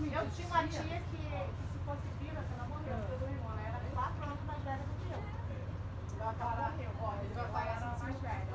Eu tinha uma tia que se fosse viva, se ela morreu, porque eu irmão, ela era 4 anos mais velha do que eu. Ela morreu, ó, ele vai pagar mais velha.